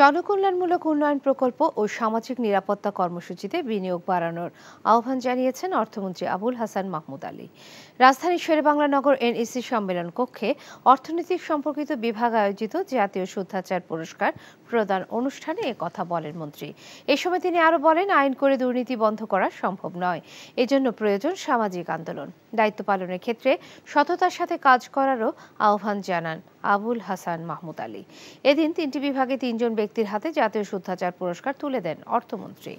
জনকল্যাণমূলক উন্নয়ন প্রকল্প ও সামাজিক নিরাপত্তা কর্মসূচিতে বিনিয়োগ বাড়ানোর আহ্বান জানিয়েছেন অর্থমন্ত্রী আবুল হাসান মাহমুদ আলী। রাজধানীর শেরে বাংলানগর এন ইসি সম্মেলন কক্ষে অর্থনীতি সম্পর্কিত বিভাগ আয়োজিত জাতীয় শুদ্ধাচার পুরস্কার প্রদান অনুষ্ঠানে একথা বলেন মন্ত্রী। এ সময় তিনি আরও বলেন, আইন করে দুর্নীতি বন্ধ করা সম্ভব নয়, এজন্য প্রয়োজন সামাজিক আন্দোলন। দায়িত্ব পালনের ক্ষেত্রে সততার সাথে কাজ করারও আহ্বান জানান আবুল হাসান মাহমুদ আলী। এদিন তিনটি বিভাগে তিনজন ব্যক্তির হাতে জাতীয় শুদ্ধাচার পুরস্কার তুলে দেন অর্থমন্ত্রী।